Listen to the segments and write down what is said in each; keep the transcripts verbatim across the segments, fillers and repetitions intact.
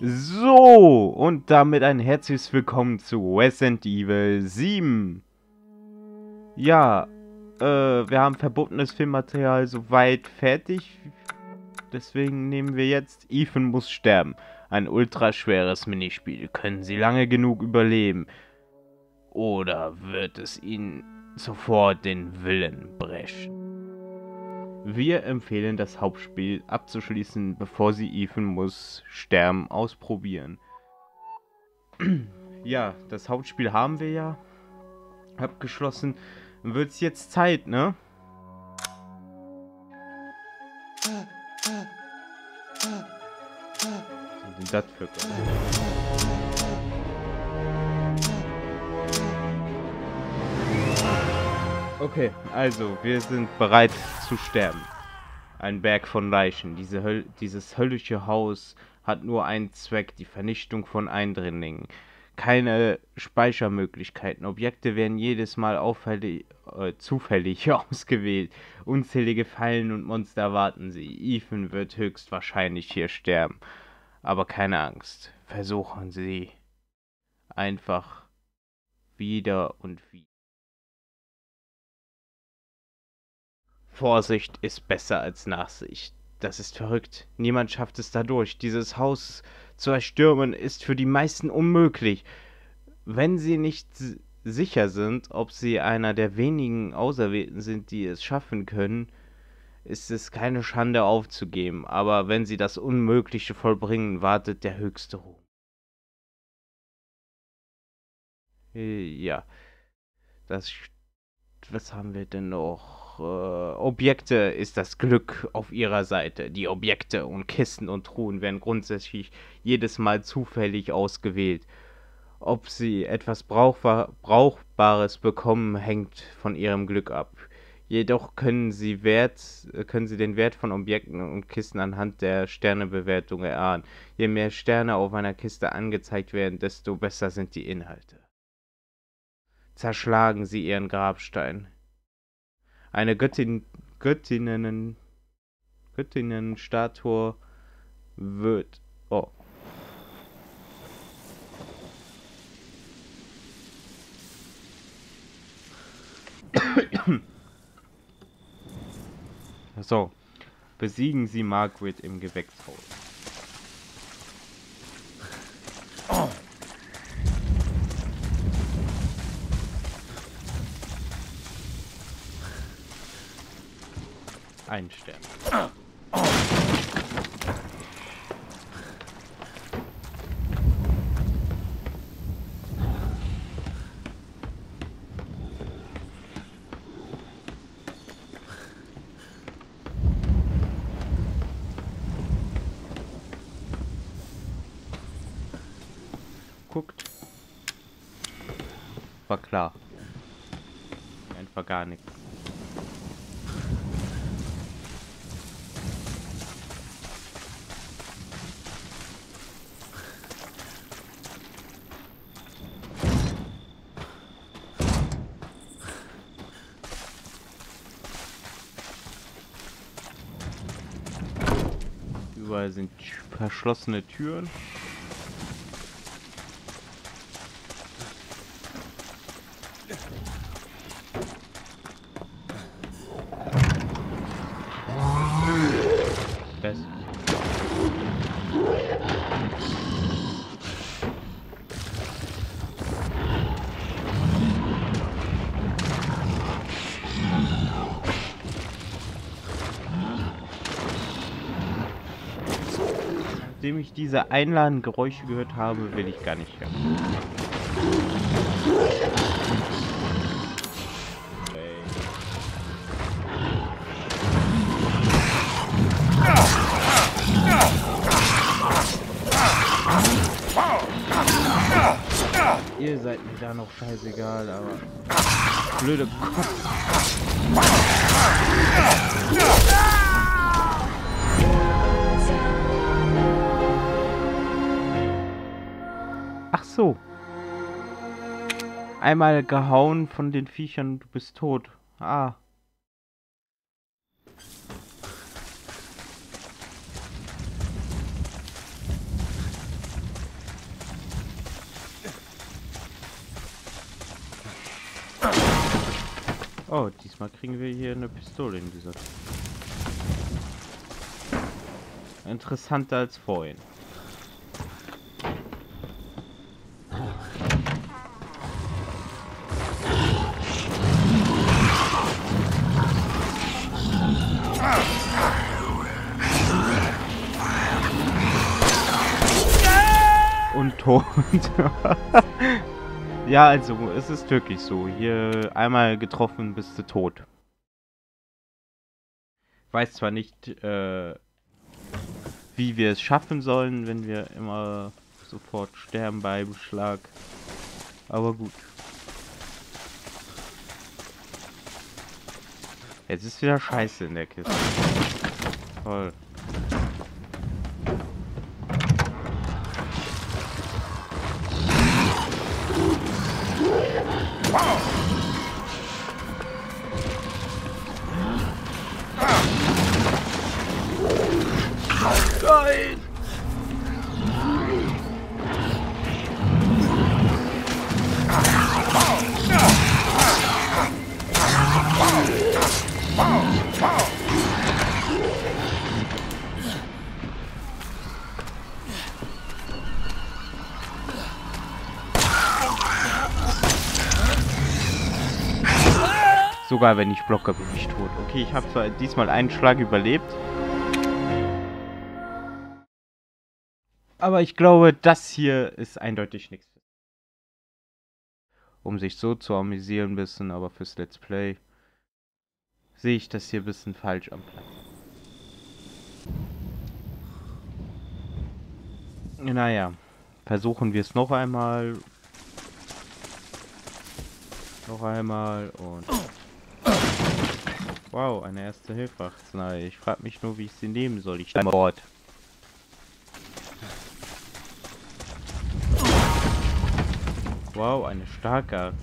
So, und damit ein herzliches Willkommen zu Resident Evil sieben. Ja, äh, wir haben verbotenes Filmmaterial soweit fertig. Deswegen nehmen wir jetzt Ethan muss sterben. Ein ultraschweres Minispiel. Können Sie lange genug überleben? Oder wird es Ihnen sofort den Willen brechen? Wir empfehlen, das Hauptspiel abzuschließen, bevor Sie Ethan muss sterben ausprobieren. Ja, das Hauptspiel haben wir ja abgeschlossen. Wird's jetzt Zeit, ne? Was ist denn das für Gott? Okay, also, wir sind bereit zu sterben. Ein Berg von Leichen. Diese Höl dieses höllische Haus hat nur einen Zweck, die Vernichtung von Eindringlingen. Keine Speichermöglichkeiten. Objekte werden jedes Mal auffällig, äh, zufällig ausgewählt. Unzählige Fallen und Monster warten sie. Ethan wird höchstwahrscheinlich hier sterben. Aber keine Angst. Versuchen Sie einfach wieder und wieder. Vorsicht ist besser als Nachsicht. Das ist verrückt. Niemand schafft es dadurch. Dieses Haus zu erstürmen ist für die meisten unmöglich. Wenn sie nicht sicher sind, ob sie einer der wenigen Auserwählten sind, die es schaffen können, ist es keine Schande aufzugeben. Aber wenn sie das Unmögliche vollbringen, wartet der höchste Ruhm. Ja. Das... Was haben wir denn noch? Objekte ist das Glück auf ihrer Seite. Die Objekte und Kisten und Truhen werden grundsätzlich jedes Mal zufällig ausgewählt. Ob sie etwas Brauchbar- Brauchbares bekommen, hängt von ihrem Glück ab. Jedoch können sie, Wert, können sie den Wert von Objekten und Kisten anhand der Sternebewertung erahnen. Je mehr Sterne auf einer Kiste angezeigt werden, desto besser sind die Inhalte. Zerschlagen sie ihren Grabstein. Eine Göttin, Göttinnen, Göttinnenstatue wird... Oh. So. Besiegen Sie Margaret im Gewächshaus. Oh. Ein Stern. Ah. Oh. Guckt. War klar. Einfach gar nichts. Überall sind verschlossene Türen. Das. Nachdem ich diese einladenden Geräusche gehört habe, will ich gar nicht hören. Ihr seid mir da noch scheißegal, aber... Blöde Kopf. So. Einmal gehauen von den Viechern, du bist tot. Ah. Oh, diesmal kriegen wir hier eine Pistole in dieser. Interessanter als vorhin. Und tot. Ja, also es ist wirklich so. Hier einmal getroffen bist du tot. Weiß zwar nicht, äh, wie wir es schaffen sollen, wenn wir immer sofort sterben beim Schlag. Aber gut. Jetzt ist wieder Scheiße in der Kiste. Toll. Nein! Sogar wenn ich blocke, bin ich tot. Okay, ich habe zwar diesmal einen Schlag überlebt. Aber ich glaube, das hier ist eindeutig nichts. Um sich so zu amüsieren ein bisschen, aber fürs Let's Play sehe ich das hier ein bisschen falsch am Platz. Naja, versuchen wir es noch einmal. Noch einmal und... Wow, eine erste Hilfe. Na, ich frage mich nur, wie ich sie nehmen soll. Ich bin an Bord. Wow, eine starke Axt.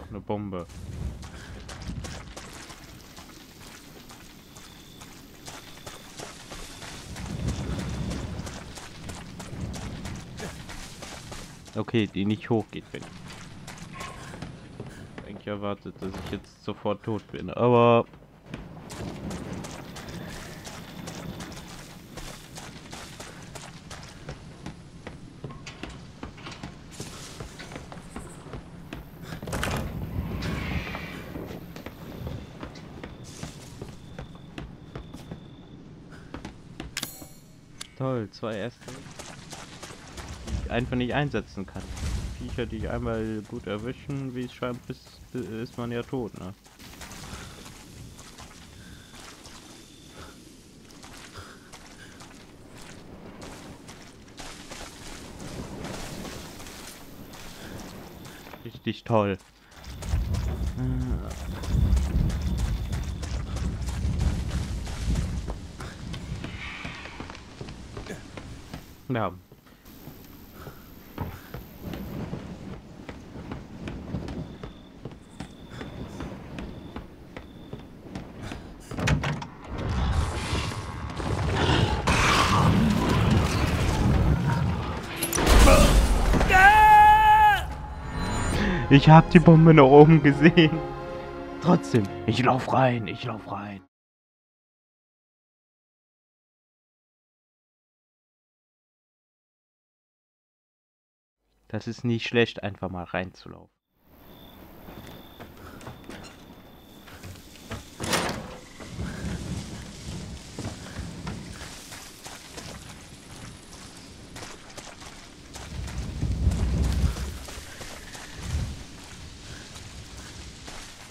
Doch eine Bombe. Okay, die nicht hochgeht, wenn ich. Erwartet, dass ich jetzt sofort tot bin, aber toll, zwei erste, die ich einfach nicht einsetzen kann. Viecher, die ich einmal gut erwischen, wie es scheint, bis, ist man ja tot, ne? Richtig toll. Ja. Ich hab die Bombe nach oben gesehen. Trotzdem, ich lauf rein, ich lauf rein. Das ist nicht schlecht, einfach mal reinzulaufen.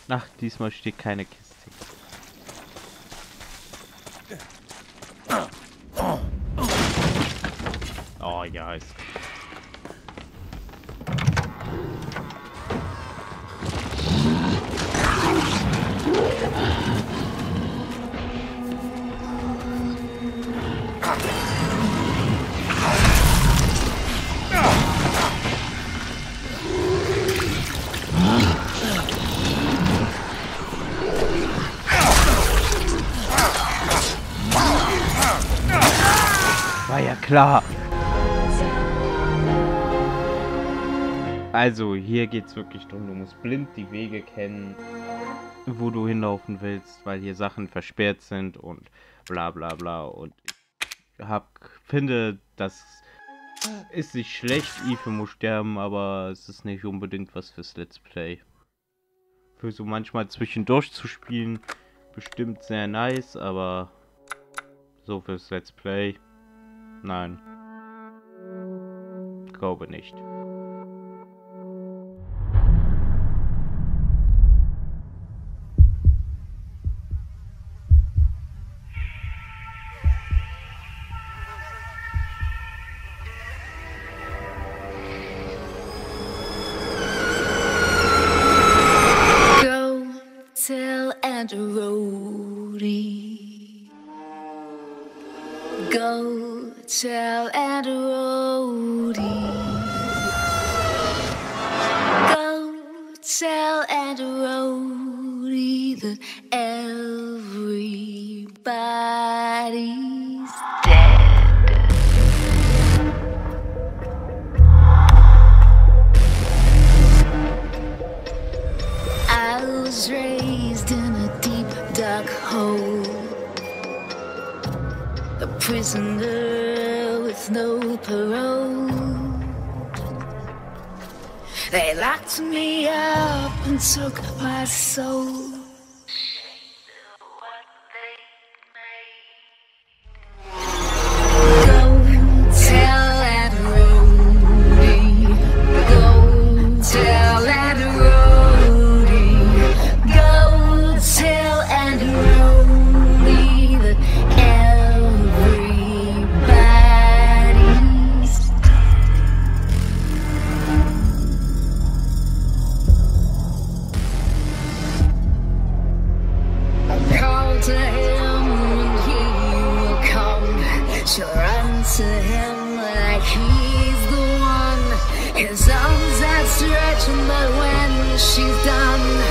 Ach, diesmal steht keine Kiste. Oh ja, ist gut. war ja klar. Also, hier geht's wirklich drum. Du musst blind die Wege kennen, wo du hinlaufen willst, weil hier Sachen versperrt sind und bla bla bla. Und ich hab, finde, das ist nicht schlecht. Ethan muss sterben, aber es ist nicht unbedingt was fürs Let's Play. Für so manchmal zwischendurch zu spielen, bestimmt sehr nice, aber so fürs Let's Play, nein. Glaube nicht. Go tell Aunt Rhodey. Go tell Aunt Rhodey that everybody's dead. I was raised in a deep, dark hole. A prisoner with no parole. They locked me up and took my soul. What they made. Go tell Aunt Rhodey. Go tell Aunt Rhodey. Go tell Aunt Rhodey that to him like he's the one. His arms outstretched, but when she's done,